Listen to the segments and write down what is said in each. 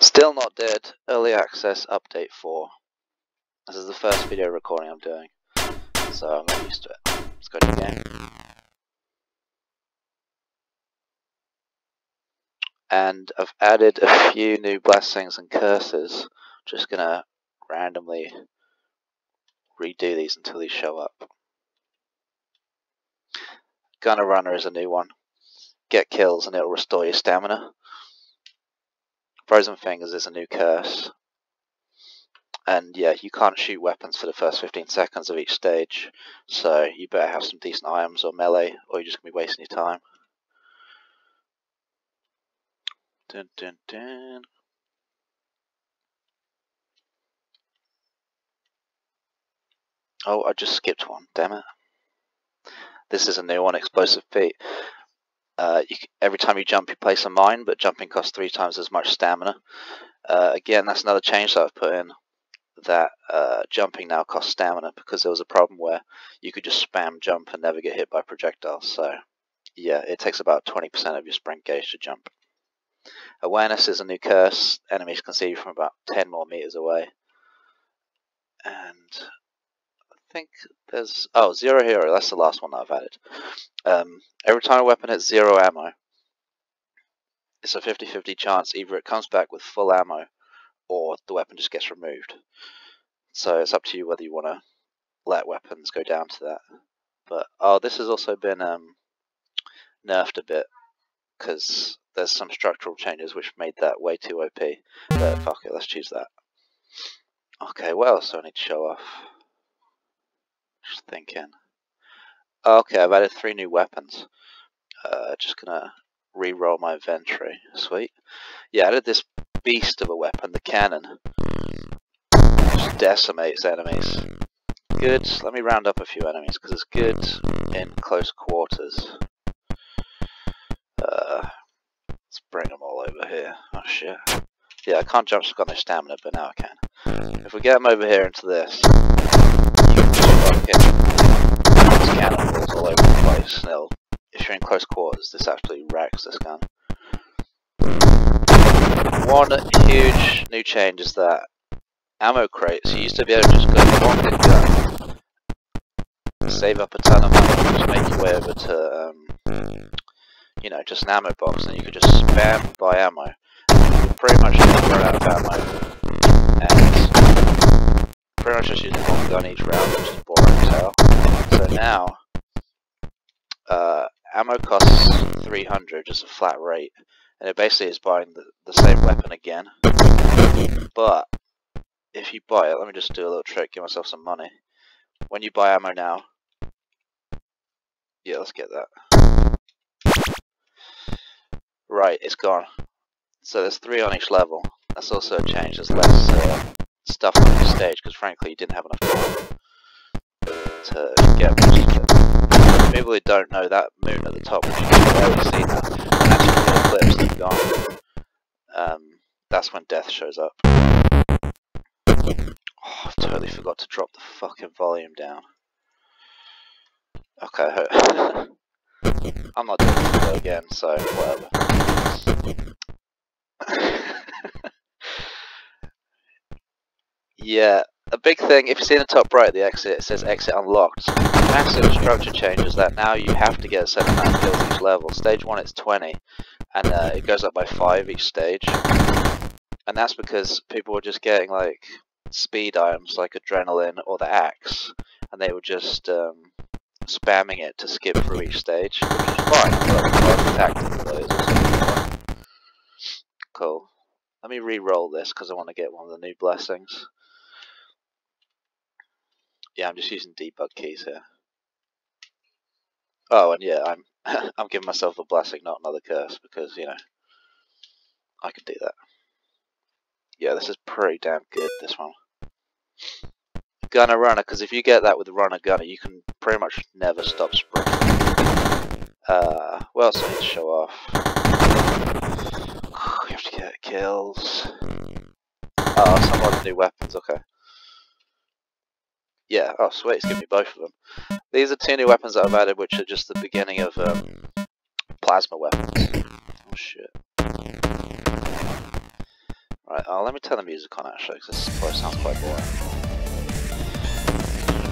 Still Not Dead, Early Access Update 4. This is the first video recording I'm doing, so I'm not used to it. Let's go to the game. And I've added a few new blessings and curses. Just gonna randomly redo these until these show up. Gunner Runner is a new one. Get kills and it'll restore your stamina. Frozen Fingers is a new curse. And yeah, you can't shoot weapons for the first 15 seconds of each stage, so you better have some decent items or melee, or you're just gonna be wasting your time. Dun, dun, dun. Oh, I just skipped one, damn it. This is a new one, Explosive Feet. Every time you jump you place a mine, but jumping costs 3 times as much stamina. Again, that's another change that I've put in, that jumping now costs stamina, because there was a problem where you could just spam jump and never get hit by projectiles. So yeah, it takes about 20% of your sprint gauge to jump. Awareness is a new curse. Enemies can see you from about 10 more meters away. And I think there's... oh, Zero Hero, that's the last one that I've added. Every time a weapon hits 0 ammo, it's a 50-50 chance either it comes back with full ammo or the weapon just gets removed. So it's up to you whether you want to let weapons go down to that. But oh, this has also been nerfed a bit, because there's some structural changes which made that way too OP, but fuck it, let's choose that. Okay, what else do I need to show off? Just thinking. Okay, I've added 3 new weapons. Just gonna re-roll my inventory, sweet. Yeah, I added this beast of a weapon, the cannon. Just decimates enemies. Good, let me round up a few enemies, because it's good in close quarters. Let's bring them all over here. Oh shit. Yeah, I can't jump, so I've got no stamina, but now I can. If we get them over here into this, there's cannonballs all over the place. Still, if you're in close quarters, this absolutely wrecks this gun. One huge new change is that ammo crates, you used to be able to just go one big gun, save up a ton of money, and just make your way over to you know, just an ammo box, and you could just spam buy ammo. You could pretty much never run out of ammo, and pretty much just use one gun each round, which is boring as hell. So now, ammo costs 300, just a flat rate, and it basically is buying the same weapon again. But if you buy it, let me just do a little trick, give myself some money. When you buy ammo now, yeah, let's get that. Right, it's gone. So there's 3 on each level. That's also a change. There's less stuff on each stage, because frankly you didn't have enough time to get them. People who don't know, that moon at the top, which you can barely see now, actually the clips gone. That's when death shows up. Oh, I totally forgot to drop the fucking volume down. Okay. I'm not doing this again, so whatever. Yeah, a big thing, if you see in the top right of the exit, it says exit unlocked. Massive structure changes that now you have to get a certain amount of kills each level. Stage 1 it's 20, and it goes up by 5 each stage. And that's because people were just getting like speed items like adrenaline or the axe, and they were just spamming it to skip through each stage, which is fine. Cool. Let me re-roll this because I want to get one of the new blessings. Yeah, I'm just using debug keys here. Oh, and yeah, I'm I'm giving myself a blessing, not another curse, because you know I can do that. Yeah, this is pretty damn good, this one. Gunner Runner, because if you get that with Runner Gunner, you can pretty much never stop sprinting. What else I need to show off? You have to get kills. Oh, some other new weapons, okay. Yeah, oh sweet, it's giving me both of them. These are 2 new weapons that I've added, which are just the beginning of plasma weapons. Oh shit. Right, let me turn the music on actually, because this probably sounds quite boring.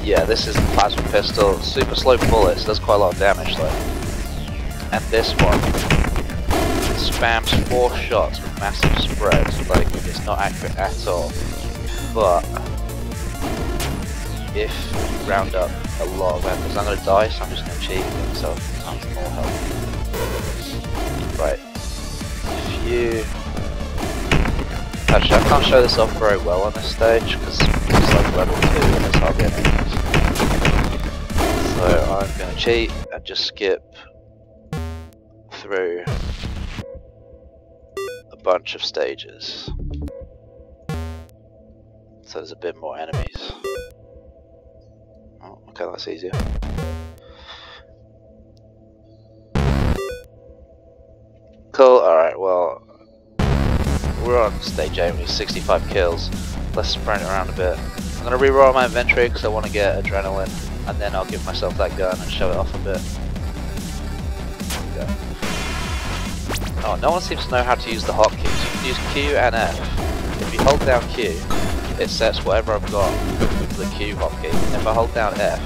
Yeah, this is the plasma pistol, super slow bullets, does quite a lot of damage though. And this one spams 4 shots with massive spreads, like it's not accurate at all. But if you round up a lot of weapons, I'm gonna die, so I'm just gonna cheat and so I'm more health. Right. If you actually I can't show this off very well on this stage because it's like level 2 and it's hardly anything. So I'm gonna cheat and just skip through a bunch of stages. So there's a bit more enemies. Oh, okay, that's easier. Cool, alright, well, we're on stage 8 with 65 kills. Let's sprint around a bit. I'm going to reroll my inventory because I want to get adrenaline, and then I'll give myself that gun and show it off a bit. Okay. Oh, no one seems to know how to use the hotkeys. You can use Q and F. If you hold down Q, it sets whatever I've got to the Q hotkey. If I hold down F,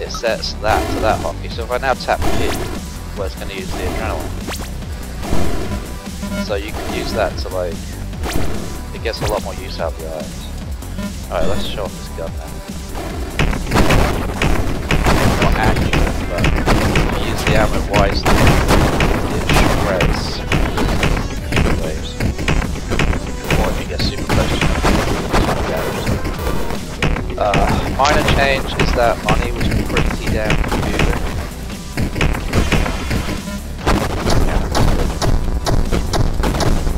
it sets that to that hotkey. So if I now tap Q, well, it's going to use the adrenaline. So you can use that to like, it gets a lot more use out of the eyes. Alright, let's show off this gun now. It's not accurate, but if you use the ammo wisely, it spreads waves. Minor change is that money was pretty damn good.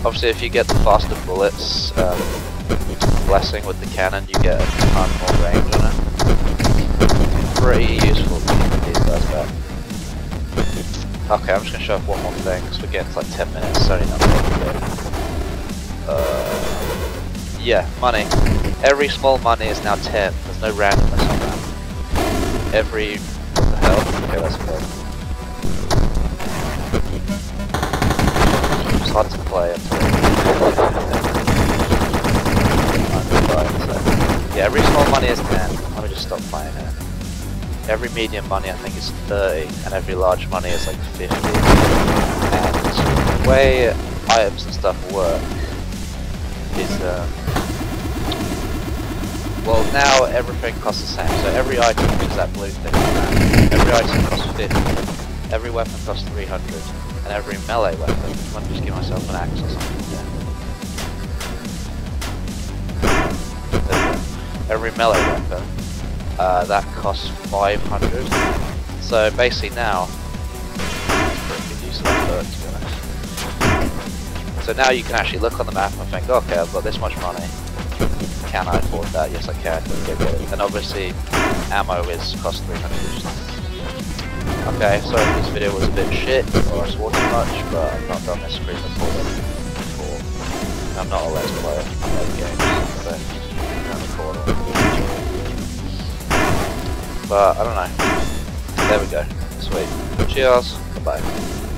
Obviously if you get the faster bullets blessing with the cannon you get a ton more range on it. Pretty useful to keep these guys back. Okay, I'm just going to show off one more thing because we're getting to like 10 minutes, so only not good. Yeah, money. Every small money is now 10. There's no randomness on that. Every... what the hell? Okay, that's cool. It's hard to play until... yeah, every small money is 10. Let me just stop playing it. Every medium money I think is 30, and every large money is like 50. And the way items and stuff work is... well, now everything costs the same, so every item is that blue thing on that. Every item costs 50, every weapon costs 300, and every melee weapon, I want to just give myself an axe or something. Yeah. Every melee weapon, that costs 500, so basically now, pretty good use of that bird, to be honest. So now you can actually look on the map and think, okay, I've got this much money. Can I afford that? Yes I can. And obviously ammo is cost 300. Okay, sorry if this video was a bit shit or I swore too much, but I've not done this screen recording before. I'm not a let's player, I play games, so I record all the videos. But I don't know. There we go. Sweet. Cheers. Bye bye.